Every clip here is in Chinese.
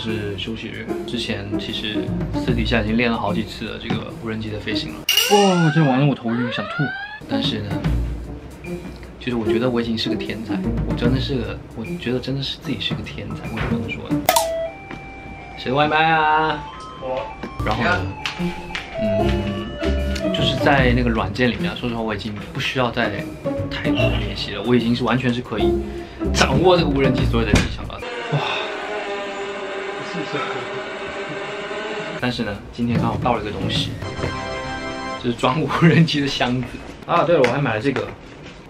是休息日。之前其实私底下已经练了好几次的这个无人机的飞行了。哇，这玩得我头晕想吐。但是呢，就是我觉得我已经是个天才，我觉得真的是自己是个天才，我怎么说呢？谁外卖啊？我。然后呢？就是在那个软件里面，说实话，我已经不需要再太多练习了，我已经是完全是可以掌握这个无人机所有的技巧了。哇，是不是？但是呢，今天刚好到了一个东西，就是装无人机的箱子啊。对了，我还买了这个，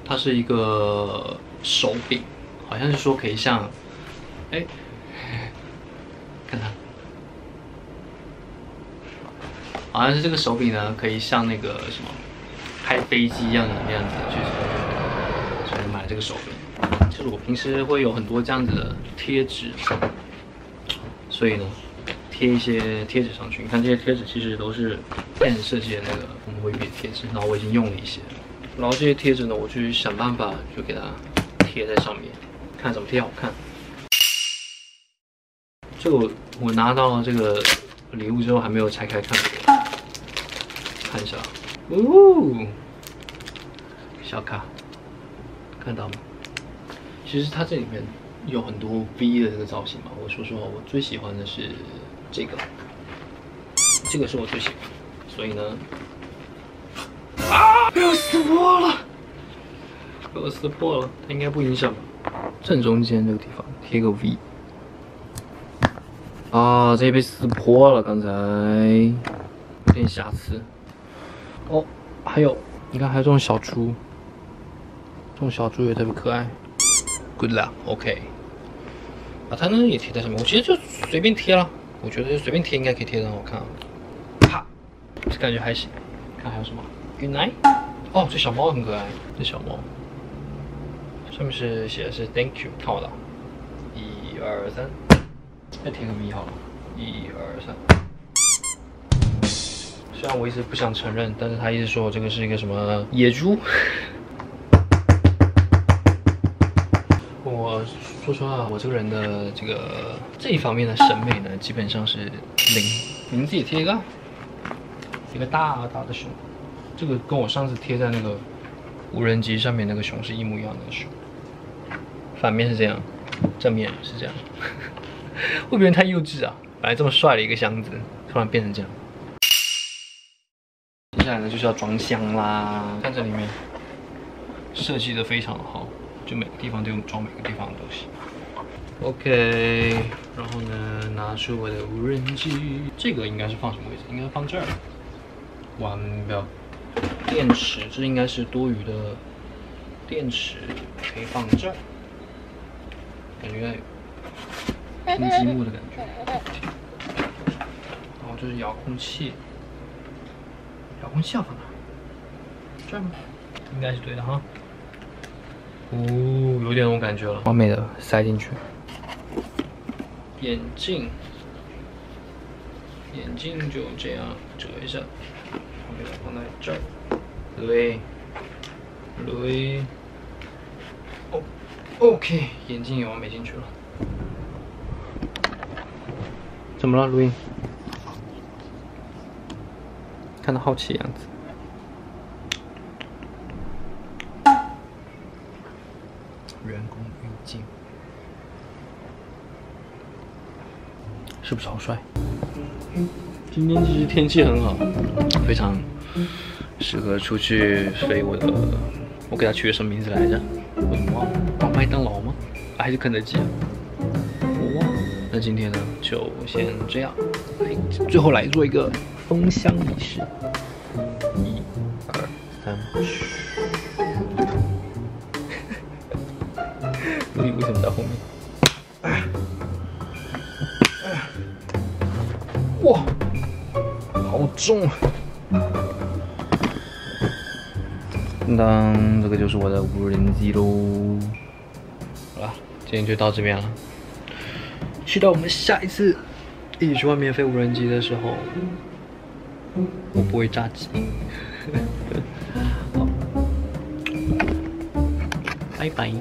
它是一个手柄，好像是说可以像，哎，看它。 好像是这个手柄呢，可以像那个什么开飞机一样的那样子去，所以买了这个手柄。就是我平时会有很多这样子的贴纸，所以呢，贴一些贴纸上去。你看这些贴纸其实都是 Ann 设计的那个红灰笔贴纸，然后我已经用了一些，然后这些贴纸呢，我去想办法就给它贴在上面，看怎么贴好看。这个我拿到这个礼物之后还没有拆开看过。 看一下，哦，小卡，看到吗？其实它这里面有很多 V 的这个造型嘛。我说实话，我最喜欢的是这个，这个是我最喜欢的。所以呢，啊，被我撕破了，被我撕破了。它应该不影响吧？正中间这个地方贴个 V。啊，这被撕破了，刚才有点瑕疵。 哦，还有，你看还有这种小猪，这种小猪也特别可爱。Good luck，OK。把它呢也贴在上面，我其实就随便贴了，我觉得就随便贴应该可以贴得很好看啊。啪，这感觉还行。看还有什么 ？Good night。哦，这小猫很可爱，这小猫。上面是写的是 Thank you， 看我的。一二三，再贴个 V 好了。一二三。 虽然我一直不想承认，但是他一直说我这个是一个什么野猪。我说实话，我这个人的这一方面的审美呢，基本上是零。你们自己贴一个，一个大大的熊，这个跟我上次贴在那个无人机上面那个熊是一模一样的熊。反面是这样，正面是这样。会不会太幼稚啊？本来这么帅的一个箱子，突然变成这样。 接下来呢就是要装箱啦，看这里面设计的非常的好，就每个地方都有装每个地方的东西。OK， 然后呢拿出我的无人机，这个应该是放什么位置？应该放这儿。完了，电池这应该是多余的，电池可以放这儿，感觉拼积木的感觉。然后就是遥控器。 遥控器要放哪？这儿吗？应该是对的哈。哦，有点那种感觉了，完美的塞进去。眼镜，眼镜就这样折一下，我给它放在这儿。Louis，Louis， 哦 ，OK， 眼镜也完美进去了。怎么了， Louis？ 看他好奇的样子。员工运镜，是不是好帅？今天其实天气很好，非常适合出去飞我的。我给他取个什么名字来着？我怎么忘了？叫麦当劳吗？还是肯德基？我忘了。那今天呢，就先这样。最后来做一个。 封箱仪式，一、二、三。Louis为什么在后面？哇，好重啊！当，这个就是我的无人机喽。好了，今天就到这边了。期待我们下一次一起去外面飞无人机的时候。 我不会炸鸡。好，拜拜。